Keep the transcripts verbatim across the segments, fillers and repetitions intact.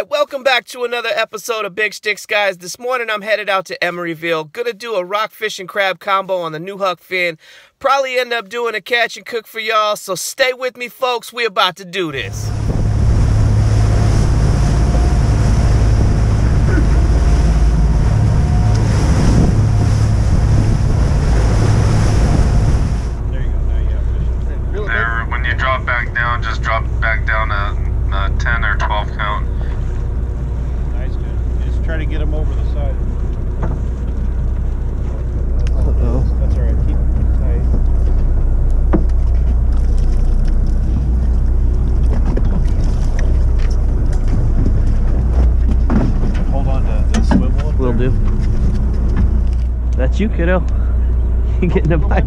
right, welcome back to another episode of Big Shticks, guys. This morning I'm headed out to Emeryville. Gonna do a rockfish and crab combo on the new Huck Finn. Probably end up doing a catch and cook for y'all, so stay with me, folks. We're about to do this. That's you, kiddo. You getting a bite?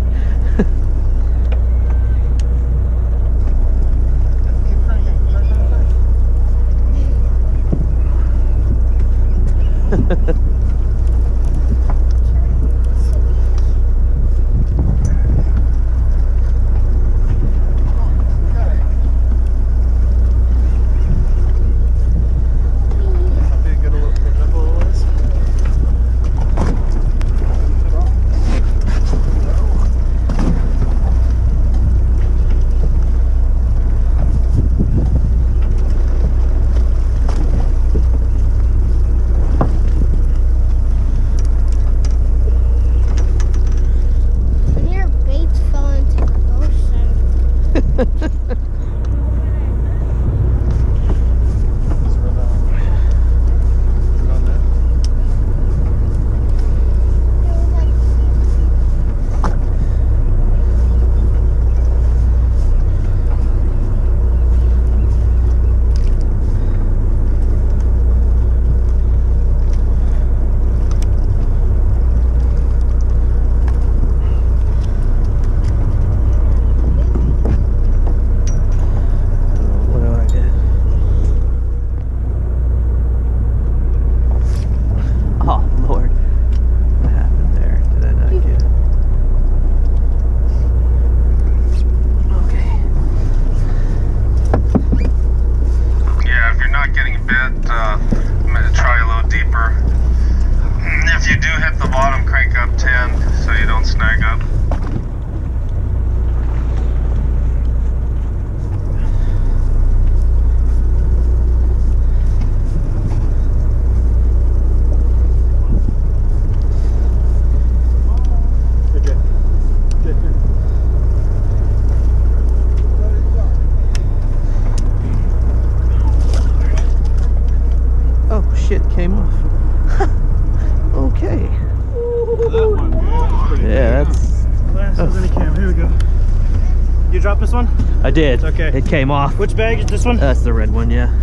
I did. Okay. It came off. Which bag is this one? That's the red one, yeah.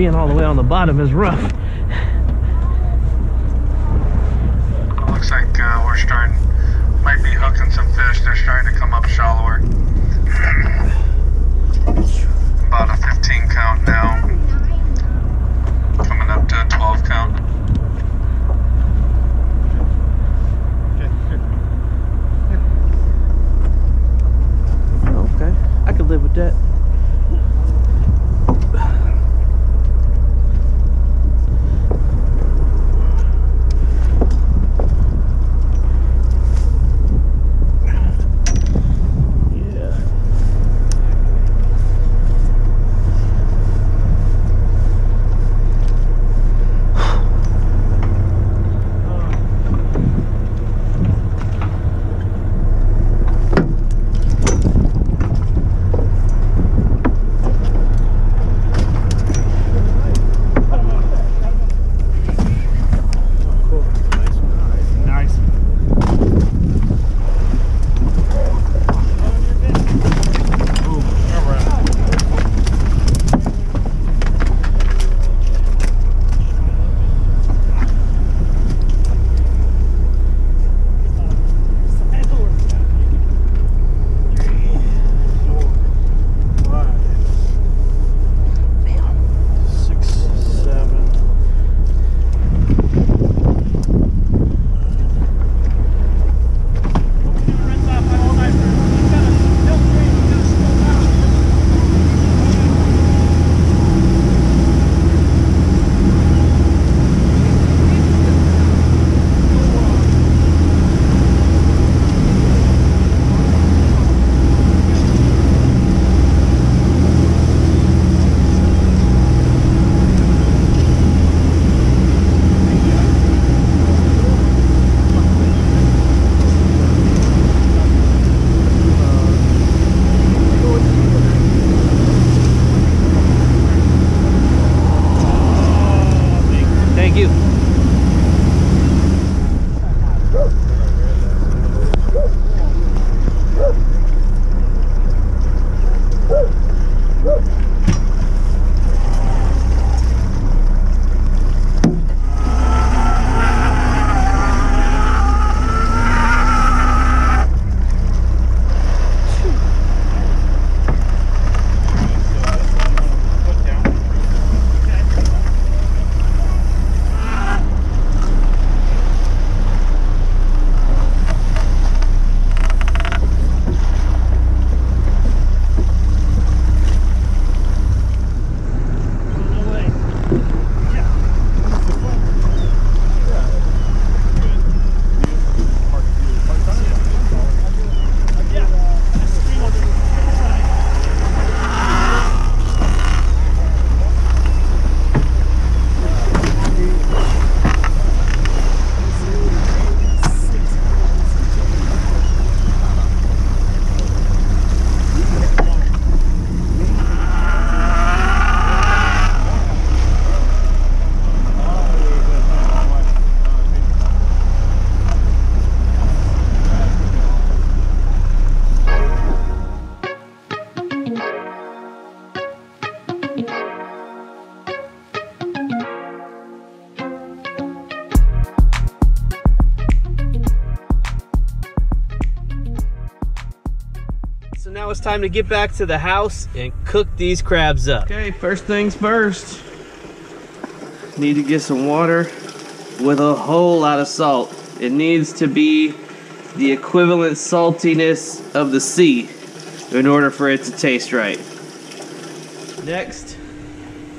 being all the way on the bottom is rough. Looks like uh, we're starting, might be hooking some fish. They're starting to come up shallower. About a fifteen count now. Coming up to a twelve count. Okay, I could live with that. Now it's time to get back to the house and cook these crabs up. Okay, first things first. Need to get some water with a whole lot of salt. It needs to be the equivalent saltiness of the sea in order for it to taste right. Next,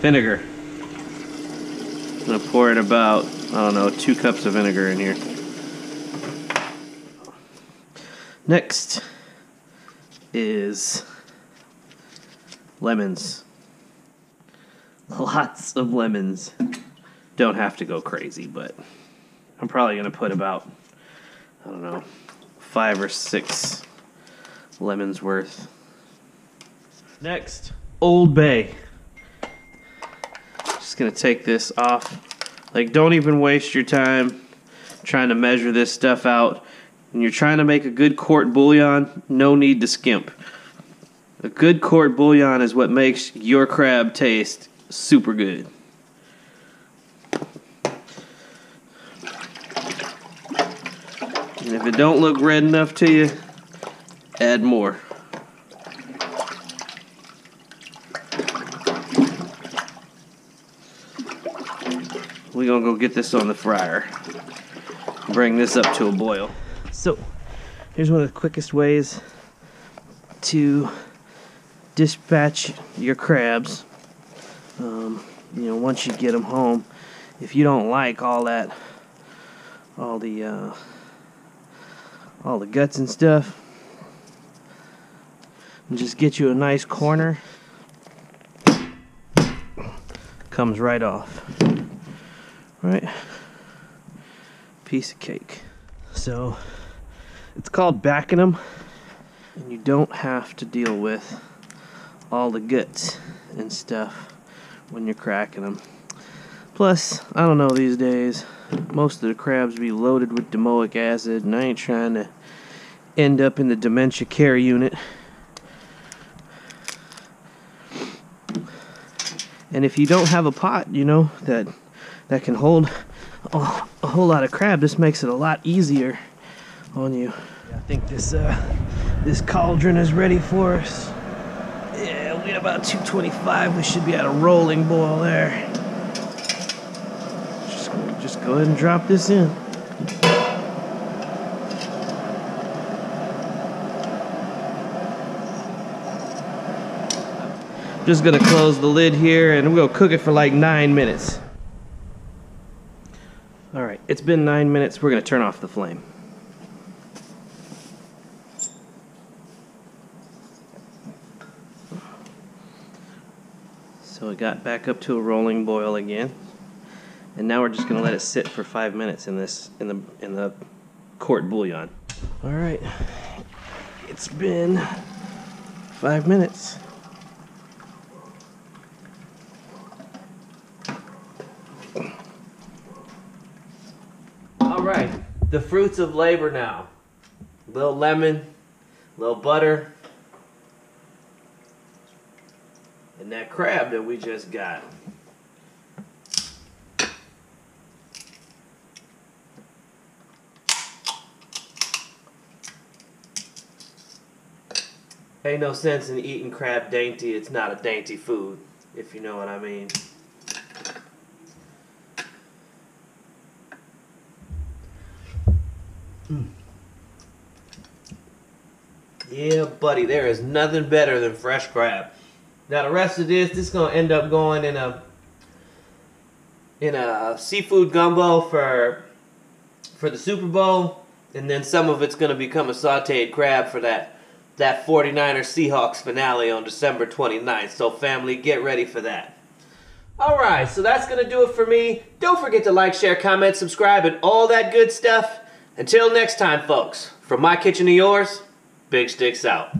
vinegar. I'm gonna pour in about, I don't know, two cups of vinegar in here. Next is lemons. Lots of lemons. Don't have to go crazy, but I'm probably gonna put about, I don't know, five or six lemons worth. Next, Old Bay. Just gonna take this off. Like, don't even waste your time trying to measure this stuff out. When you're trying to make a good court bouillon, no need to skimp. A good court bouillon is what makes your crab taste super good. And if it don't look red enough to you, add more. We're gonna go get this on the fryer. Bring this up to a boil. So, here's one of the quickest ways to dispatch your crabs. Um, you know, once you get them home, if you don't like all that, all the, uh, all the guts and stuff, and just get you a nice corner. Comes right off. Right? Piece of cake. So it's called backing them, and you don't have to deal with all the guts and stuff when you're cracking them. Plus, I don't know, these days most of the crabs be loaded with domoic acid, and I ain't trying to end up in the dementia care unit. And if you don't have a pot, you know, that that can hold Oh, a whole lot of crab, this makes it a lot easier on you. I think this uh, this cauldron is ready for us. Yeah, we get about two twenty-five. We should be at a rolling boil there. Just, just go ahead and drop this in. Just gonna close the lid here, and we'll cook it for like nine minutes. Alright, it's been nine minutes. We're going to turn off the flame. So it got back up to a rolling boil again. And now we're just going to let it sit for five minutes in this in the in the court bouillon. Alright. It's been five minutes. Alright, the fruits of labor now. A little lemon, a little butter, and that crab that we just got. Ain't no sense in eating crab dainty. It's not a dainty food, if you know what I mean. Yeah, buddy, there is nothing better than fresh crab. Now the rest of this, this is gonna end up going in a in a seafood gumbo for for the Super Bowl, and then some of it's gonna become a sauteed crab for that that forty-niner Seahawks finale on December twenty-ninth. So family, get ready for that. All right, so that's gonna do it for me. Don't forget to like, share, comment, subscribe, and all that good stuff. Until next time, folks, from my kitchen to yours, Big Shticks out.